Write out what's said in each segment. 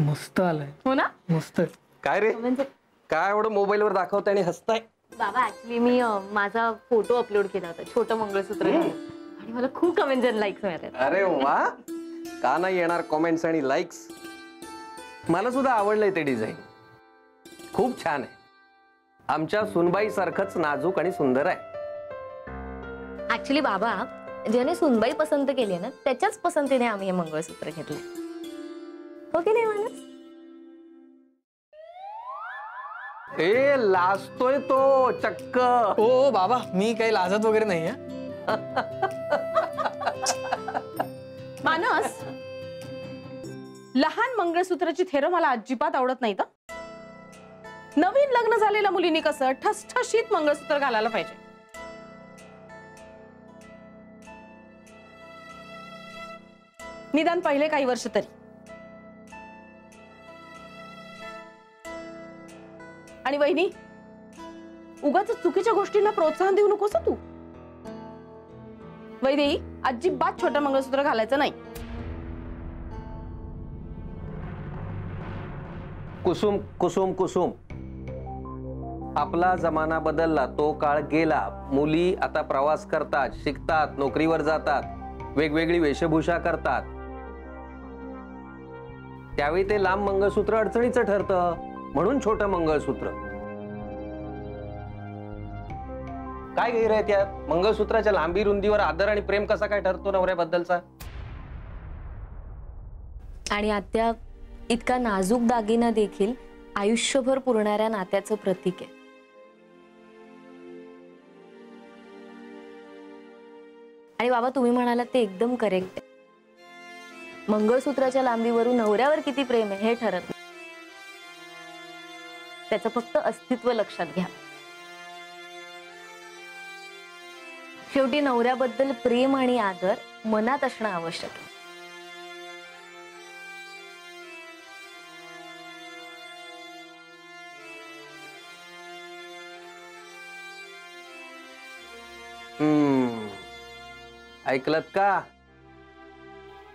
मस्त आलाय हो ना, मस्त. काय रे काय एवढं मोबाईल वर दाखवताय आणि हसताय? बाबा ऍक्च्युली मी माझा फोटो अपलोड केला होता, छोटं मंगळसूत्र, आणि मला खूप कमेंट्स आणि लाईक्स मिळाले. अरे वा, का नाही येणार कमेंट्स आणि लाईक्स? मला सुद्धा आवडलंय ते डिझाईन, खूप छान आहे. आमच्या सुनबाई सारखंच नाजूक आणि सुंदर आहे. ऍक्च्युली बाबा, ज्याने सुनबाई पसंत केली ना, त्याच्याच पसंतीने आम्ही हे मंगळसूत्र घेतलं. ओके नाही माणूस? ए लाजतोय तो चक्क. ओ बाबा, मी काही लाजत वगैरे नाही माणूस. लहान मंगळसूत्राची थेर मला अजिबात आवडत नाही. तर नवीन लग्न झालेल्या मुलींनी कसं ठसठशीत मंगळसूत्र घालायला पाहिजे. निदान पहिले काही वर्ष तरी. आणि वहिनी, उगाच चुकीच्या गोष्टींना प्रोत्साहन देऊ नकोस तू. वहिनी, अजिबात छोटा मंगळसूत्र घालायचं नाही. कुसुम कुसुम कुसुम, आपला जमाना बदलला, तो काळ गेला. मुली आता प्रवास करतात, शिकतात, नोकरीवर जातात, वेगवेगळी वेशभूषा करतात. त्यावेळी ते लांब मंगळसूत्र अडचणीचं ठरतं, म्हणून छोटं मंगळसूत्र. काय गैर आहे त्यात? मंगळसूत्राच्या लांबी रुंदीवर आदर आणि प्रेम कसा काय ठरतो नवऱ्याबद्दलचा? आणि आत्या, इतका नाजूक दागिना देखील आयुष्यभर पुरणाऱ्या नात्याचं प्रतीक आहे. आणि बाबा, तुम्ही म्हणाला ते एकदम करेक्ट आहे. मंगळसूत्राच्या लांबीवरून नवऱ्यावर किती प्रेम आहे हे ठरत, त्याचं फक्त अस्तित्व लक्षात घ्या. शेवटी नवऱ्याबद्दल प्रेम आणि आदर मनात असणं आवश्यक आहे. ऐकलत का?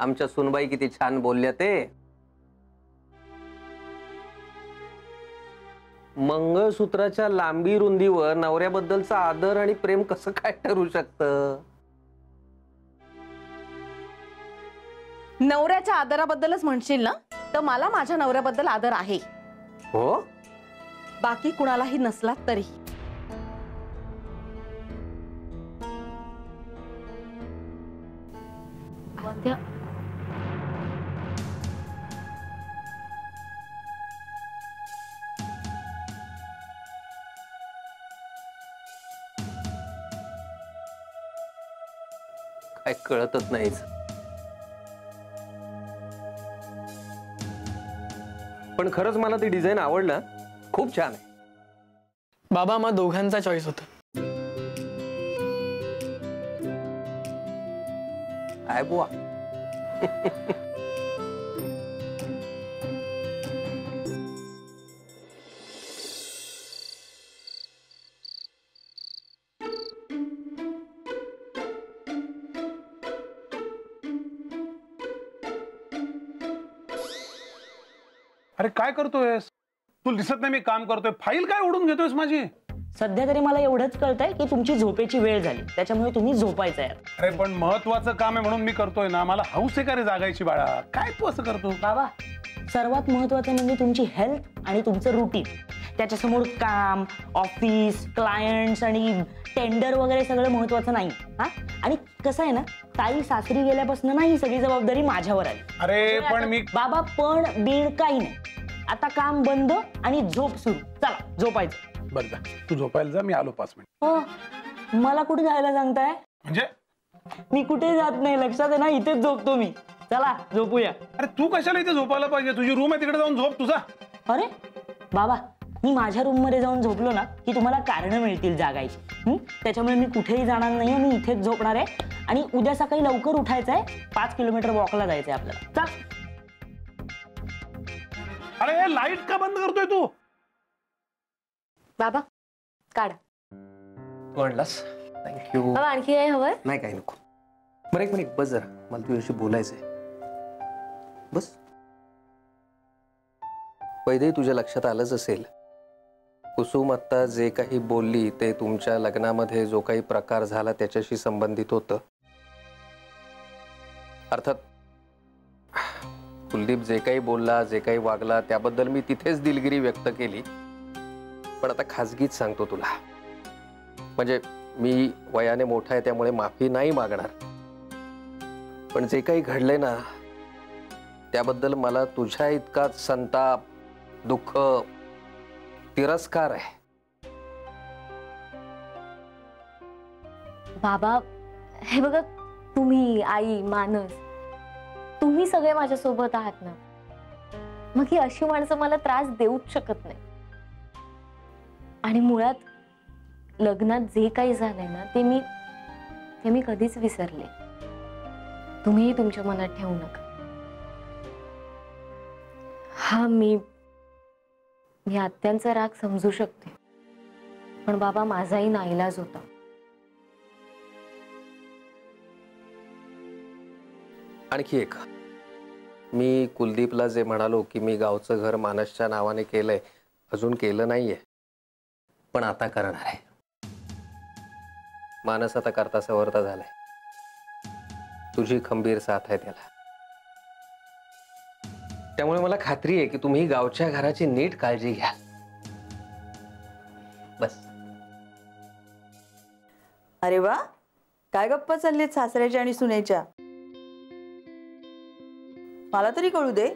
आमच्या सुनबाई किती छान बोलल्या ते. मंगळसूत्राच्या लांबी रुंदीवर नवऱ्याबद्दलचा आदर आणि प्रेम कसं काय ठरू शकतं? नवऱ्याच्या आदराबद्दलच म्हणशील ना, तर मला माझ्या नवऱ्याबद्दल आदर आहे हो. बाकी कुणालाही नसला तरी. कळतच नाही. पण खरंच मला ती डिझाईन आवडलं, खूप छान आहे. बाबा, मग दोघांचा चॉईस होता. आय बुवा अरे काय करतोयस तू? दिसत नाही मी काम करतोय, फाईल काय ओढून घेतोयस माझी? सध्या तरी मला एवढंच कळतंय की तुमची झोपेची वेळ झाली, त्याच्यामुळे तुम्ही झोपायचं यार. अरे पण महत्वाचं काम आहे म्हणून मी करतोय ना, मला हौस आहे का रे जागायची? बाळा, काय तू असं करतो? बाबा, सर्वात महत्वाचं म्हणजे तुमची हेल्थ आणि तुमचं रुटीन. त्याच्यासमोर काम, ऑफिस, क्लायंट्स आणि टेंडर वगैरे सगळं महत्वाचं नाही. हा, आणि कसं आहे ना, ताई सासरी गेल्यापासून नाही सगळी जबाबदारी माझ्यावर आली. अरे पण मी बाबा, पण बीड काही नाही. आता काम बंद आणि झोप सुरू. चला झोपायचं. बरं जा, तू झोपायला जा, मी आलो 5 मिनिट. मला कुठे जायला सांगताय? म्हणजे मी कुठे जात नाही, लक्षात आहे ना, इथेच झोपतो मी. चला झोपूया. अरे तू कशाला इथे झोपायला पाहिजे? तुझी रूम आहे, तिकडे जाऊन झोप तुझा. अरे बाबा, मी माझ्या रूम मध्ये जाऊन झोपलो ना की तुम्हाला कारणं मिळतील जागायची. त्याच्यामुळे मी कुठेही जाणार नाही, मी इथेच झोपणार आहे. आणि उद्या सकाळी लवकर उठायचं आहे, 5 किलोमीटर वॉकला जायचंय आपल्याला. चल. अरे लाईट का बंद करतोय तू? बाबा काढ. तू आणलास, थँक्यू. बाबा आणखी काय हवंय? नाही काही नको. बरं एक मिनिट बस जरा, मला तुझ्याशी बोलायचंय. बस वैदे तुझ्या लक्षात आलंच असेल, कुसुम आत्ता जे काही बोलली ते तुमच्या लग्नामध्ये जो काही प्रकार झाला त्याच्याशी संबंधित होतं। अर्थात कुलदीप जे काही बोलला, जे काही वागला त्याबद्दल मी तिथेच दिलगिरी व्यक्त केली, पण आता खाजगीच सांगतो तुला, म्हणजे मी वयाने मोठा आहे त्यामुळे माफी नाही मागणार, पण जे काही घडले ना त्याबद्दल मला तुझ्या इतकाच संताप, दुःख, तिरस्कार आहे। बाबा हे बघा, तुम्ही, आई, मानस तुम्ही सगळे माझ्या सोबत आहात ना, मग ही अशी माणसं मला त्रास देऊच शकत नाही। आणि मुळात लग्नात जे काही झाले ना ते मी कधीच विसरले, तुम्हीही तुमच्या मनात ठेवू नका। हा, मी आत्यांचा राग समजू शकते, पण बाबा माझाही नाईलाज होता। आणखी एक, मी कुलदीपला जे म्हणालो की मी गावचं घर मानसच्या नावाने केलंय, अजून केलं नाहीये पण आता करणार आहे। मानस आता करता सवरता झालाय, तुझी खंबीर साथ आहे त्याला, त्यामुळे मला खात्री आहे की तुम्ही गावच्या घराची नीट काळजी घ्या। बस। अरे वा, काय गप्पा चालली सासऱ्याच्या आणि सुनेच्या, मला तरी कळू दे।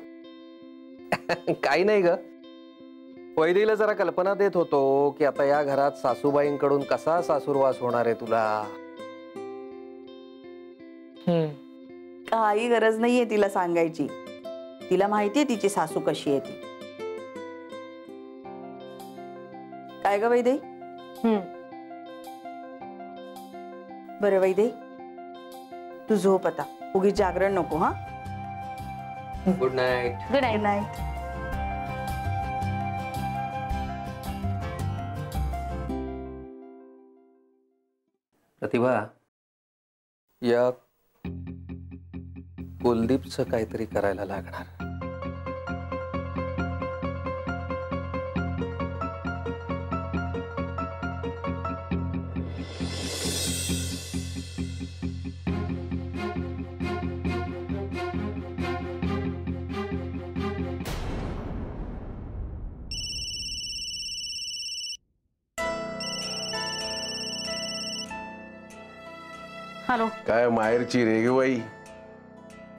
काही नाही ग, वैदीला जरा कल्पना देत होतो की आता या घरात सासूबाईंकडून कसा सासूरवास होणार आहे तुला। काही गरज नाहीये तिला सांगायची, तिला माहिती आहे तिची सासू कशी आहे ती। काय ग वैदे? बरं वैदे, तू झोप आता, उगी जागरण नको। हा, good night. Good night. Pratibha, या कुलदीपचं काहीतरी करायला लागणार। हॅलो, काय माहेरची रेगेबाई,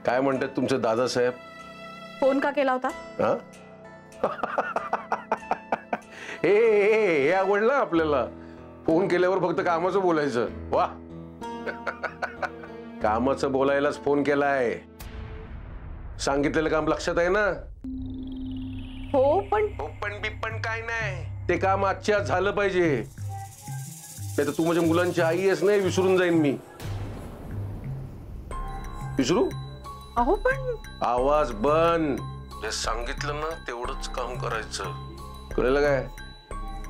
काय म्हणतात तुमचे दादा साहेब? फोन का केला होता? हे आवडलं आपल्याला, फोन केल्यावर फक्त कामाचं बोलायचं। वा कामाचं बोलायलाच फोन केलाय, सांगितलेलं काम लक्षात आहे ना? हो पण काय नाही, ते काम आजच्या झालं पाहिजे, नाही तर तू माझ्या मुलांची आई आहेस नाही, विसरून जाईन मी। विसरू? अहो पण आवाज बंद, जे सांगितलं ना तेवढंच काम करायचं, कळलं काय?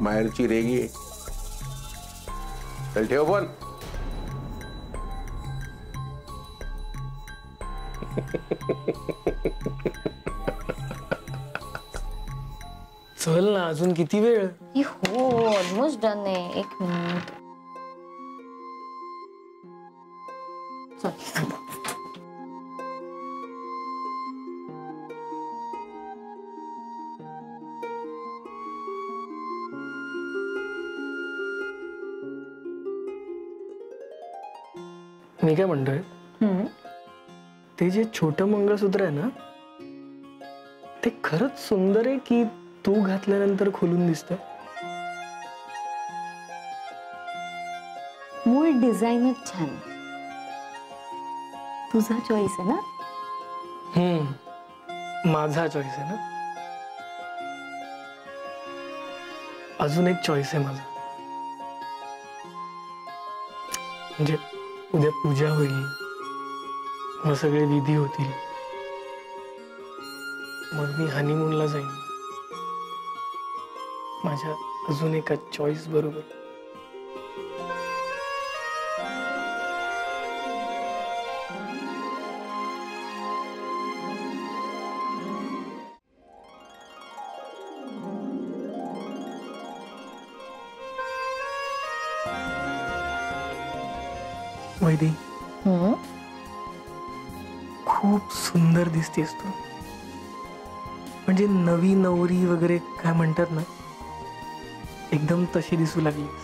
माहेरची रेगी आहे, चल ठेव पण। चल ना, अजून किती वेळ? हो, ऑलमोस्ट डन आहे, 1 मिनिट। चल मी काय म्हणतोय, ते जे छोटं मंगळसूत्र आहे ना ते खरंच सुंदर आहे की तू घातल्यानंतर खोलून दिसतं? मूळ डिझाईनच छान, तुझा चॉईस आहे ना? माझा चॉईस आहे ना? अजून एक चॉईस आहे माझा, म्हणजे उद्या पूजा होईल, मग सगळे विधी होतील, मग मी हनीमूनला जाईन माझ्या अजून एका चॉईस बरोबर। वैदी खूप सुंदर दिसतेस तू। म्हणजे नवी नवरी वगैरे काय म्हणतात ना, एकदम तशी दिसू लागलीस।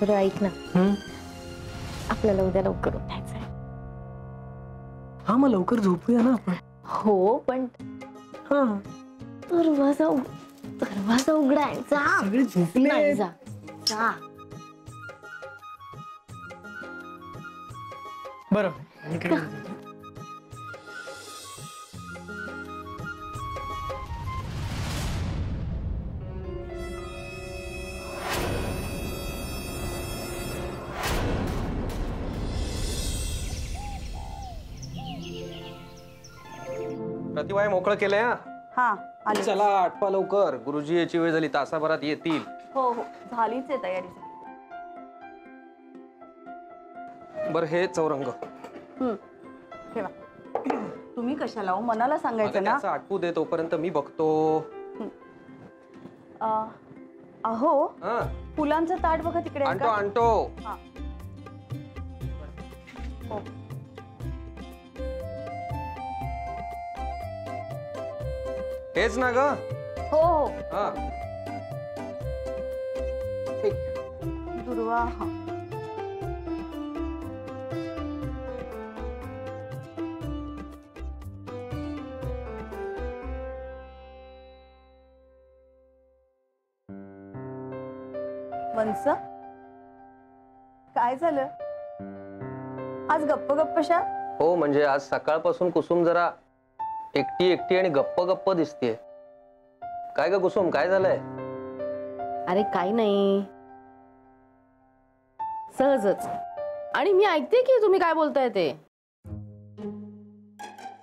तर ऐक ना, आपल्याला उद्या लवकर उठायचंय। हा मग लवकर झोपूया ना आपण। हो पण हा दरवाजा उघडायचा। बरं प्रतिभाय मोकळं केलंय। हा चला आटपा लवकर, गुरुजी याची वेळ झाली, तासाभरात येतील। हो हो झालीच आहे तयारी। बर हे चौरंग ठेवा। तुम्ही कशाला मनाला सांगायचं ना, आटपू दे तोपर्यंत मी बघतो। अहो फुलांचं ताट बघा तिकडे। आणतो आणतो। हेच ना ग। हो हो दुर्वा। हा वंस काय झालं आज? गप्प गप्प शा। हो म्हणजे आज सकाळपासून कुसुम जरा एकटी एकटी आणि गप्प गप्प दिसतीये। काय ग कुसुम काय झालंय? अरे काही नाही सहजच। आणि मी ऐकते की तुम्ही काय बोलताय ते।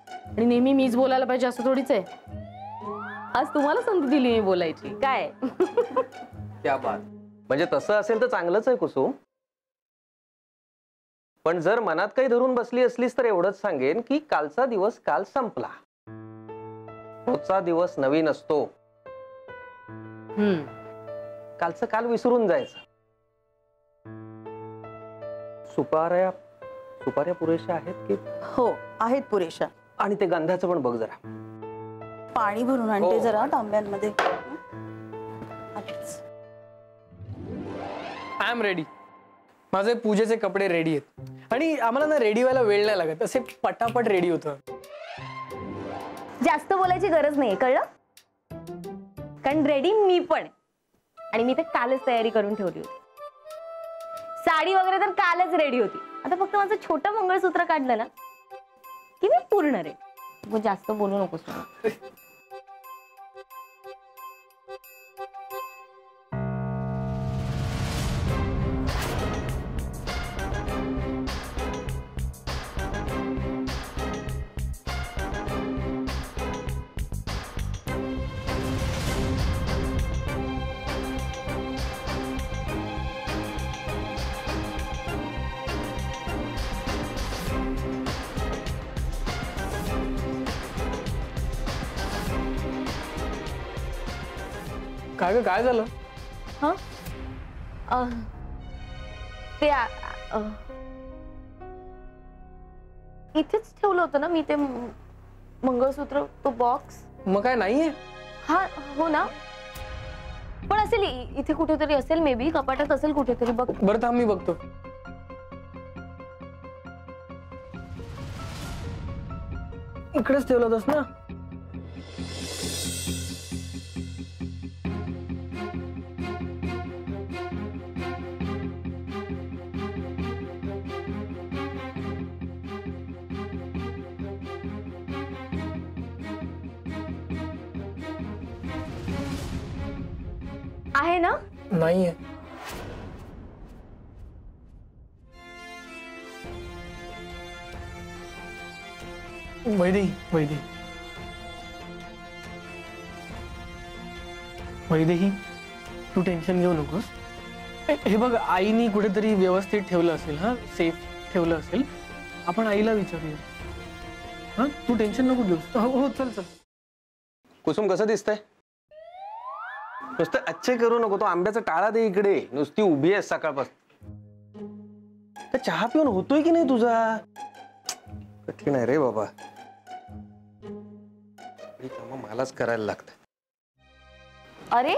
आणि नेहमी मीच बोलायला पाहिजे असं थोडीच आहे। आज तुम्हाला संधी दिली मी बोलायची। काय त्या बात म्हणजे तसं असेल तर चांगलंच आहे कुसुम। पण जर मनात काही धरून बसली असलीस तर एवढंच सांगेन की कालचा दिवस काल संपला। रोजचा दिवस नवीन असतो। कालचं काल विसरून जायचं। सुपाऱ्या पुरेशा आहेत की? हो आहेत पुरेशा। आणि ते गंधाचं पण बघ जरा। पाणी भरून आणते जरा तांब्यांमध्ये। I am ready. माझे पूजेचे कपडे रेडी आहेत आणि आम्हाला ना रेडी व्हायला वेळ नाही लागत, असे पटापट रेडी होतं। जास्त बोलायची गरज नाही कळलं, कारण रेडी मी पण। आणि मी तर कालच तयारी करून ठेवली होती। साडी वगैरे तर कालच रेडी होती। आता फक्त माझं छोटं मंगळसूत्र काढलं ना की मी पूर्ण रे। जास्त बोलू नकोस। काय झालं? ते इथेच ठेवलं होतं ना मी ते मंगळसूत्र, तो बॉक्स। मग काय नाहीये? हा हो ना, पण असेल इथे कुठेतरी, असेल मे बी कपाटात असेल कुठेतरी। बघ बरं थांब मी बघतो। इकडेच ठेवलं होतंस ना? आहे ना? नाही है। वैदी वैदी वैदी तू टेन्शन घेऊ नकोस। हे बघ आईनी कुठेतरी व्यवस्थित ठेवलं असेल। हा सेफ ठेवलं असेल। आपण आईला विचारूया। हा तू टेन्शन नको घेऊस। हो चल चल। कुसुम कसं दिसतंय? नुसतं अच्छे करू नको, तो आंब्याचा टाळा दे इकडे, नुसती उभी आहे सकाळपासून. चहा पिऊन होतोय की नाही तुझा? कठीण आहे रे बाबा, मलाच करायला लागतं. अरे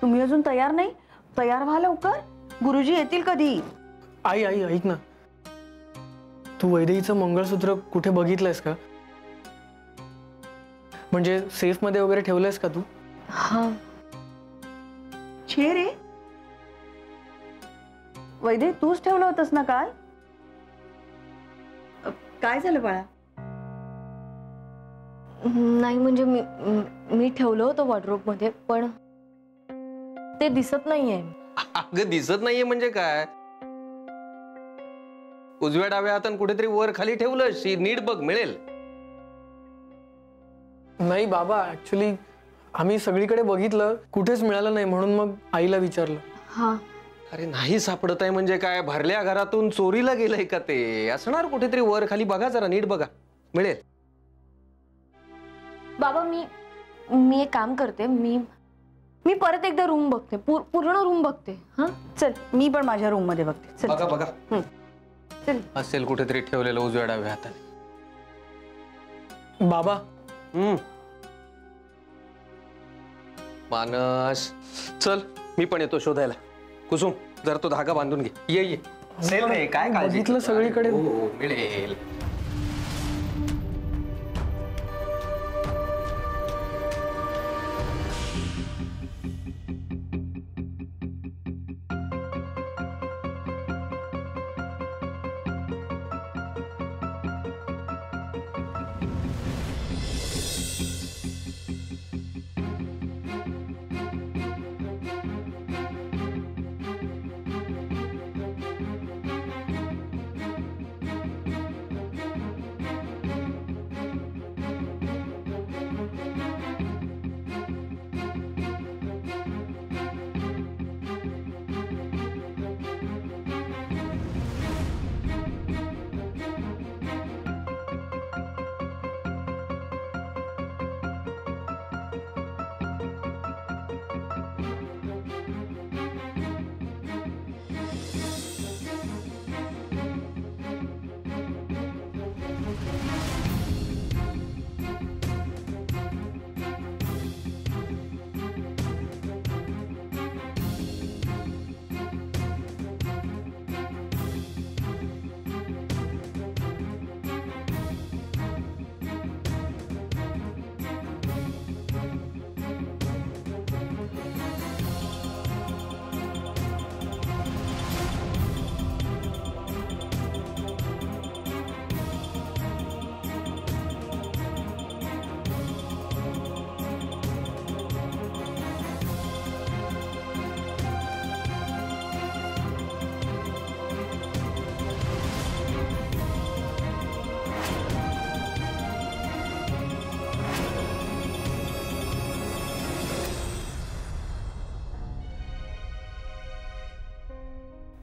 तुम्ही अजून तयार नाही? तयार व्हा लवकर, गुरुजी येतील कधी. आई आई ऐक ना, तू वैदेहीचं मंगळसूत्र कुठे बघितलंयस का? म्हणजे सेफ मध्ये वगैरे ठेवलंयस का तू? हां छे रे, वैदेही तूच ठेवलं होतस ना काल? काय झालं बाळा? नाही म्हणजे मी ठेवलं होतं वॉर्डरोब मध्ये, पण ते दिसत नाहीये. अगं दिसत नाहीये म्हणजे काय? उजव्या डाव्या हातान कुठेतरी वर खाली ठेवलं, शी नीट बघ मिळेल. नाही बाबा, ऍक्च्युली आम्ही सगळीकडे बघितलं, कुठेच मिळालं नाही, म्हणून मग आईला विचारलं. हा अरे नाही सापडत आहे म्हणजे काय? भरल्या घरातून चोरीला गेलंय का? ते असणार कुठेतरी वर खाली, बघा जरा नीट बघा मिळेल. बाबा मी एक काम करते, मी परत एकदा रूम बघते, पूर्ण रूम बघते. हां चल, मी पण माझ्या रूम मध्ये बघते. चल बघा बघा, चल असेल कुठेतरी ठेवलेलं उजव्या डाव्या हाताने. बाबा मानस चल, मी पण येतो शोधायला. कुसुम जर तो धागा बांधून घे. ये सेल रे, काय काळजी, बघितलं सगळीकडे मिळेल.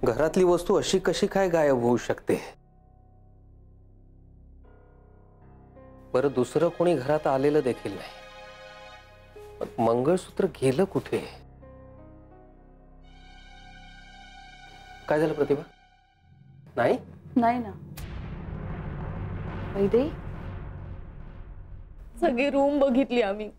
घरातली वस्तू अशी कशी काय गायब होऊ शकते? बरं दुसरं कोणी घरात आलेलं देखील नाही, मंगळसूत्र गेलं कुठे? काय झालं प्रतिभा? नाही नाही ना वैदेही, सगळी रूम बघितली आम्ही,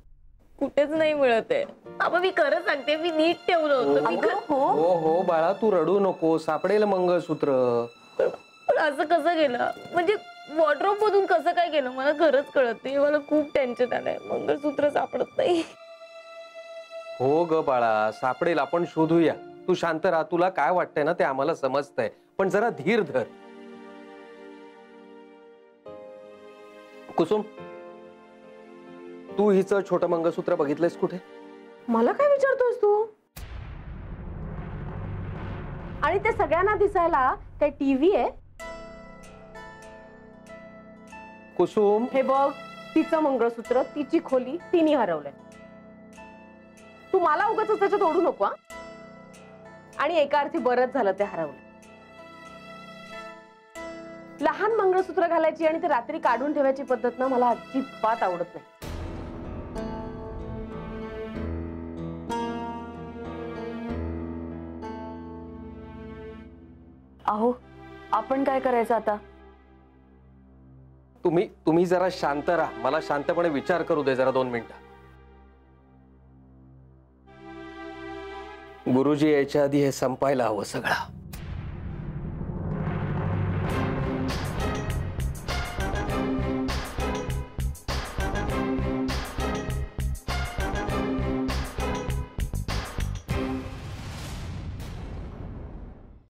कुठेच नाही मिळत आहे. बाबा मी खरं सांगते, मी नीट ठेवलं होतं. हो हो बाळा तू रडू नको, सापडेल मंगळसूत्र. पण असं कसं गेलं? म्हणजे वॉर्डरोब मधून कसं काय गेलं? मला खरंच कळत नाही, मला खूप टेन्शन आलंय. मंगळसूत्र सापडत नाही. हो ग बाळा सापडेल, आपण शोधूया. तू शांत राहा, तुला काय वाटतंय ना ते आम्हाला समजतंय, पण जरा धीर धर. कुसुम तू हिचं छोटं मंगळसूत्र बघितलंयस कुठे? मला काय विचारतोस तू? आणि ते सगळ्यांना दिसायला काय टीव्ही आहे? कुसुम हे बघ, तिचं मंगळसूत्र, तिची खोली, तिने हरवलंय. तू मला उगाच त्याच्यात ओढू नको. आणि एका अर्थी बरंच झालं ते हरवलं. लहान मंगळसूत्र घालायची आणि ते रात्री काढून ठेवायची पद्धत ना मला अजिबात आवडत नाही. अहो आपण काय करायचं आता? तुम्ही तुम्ही जरा शांत राहा, मला शांतपणे विचार करू दे जरा 2 मिनिटं। गुरुजी याच्या आधी हे संपायला हवं सगळं।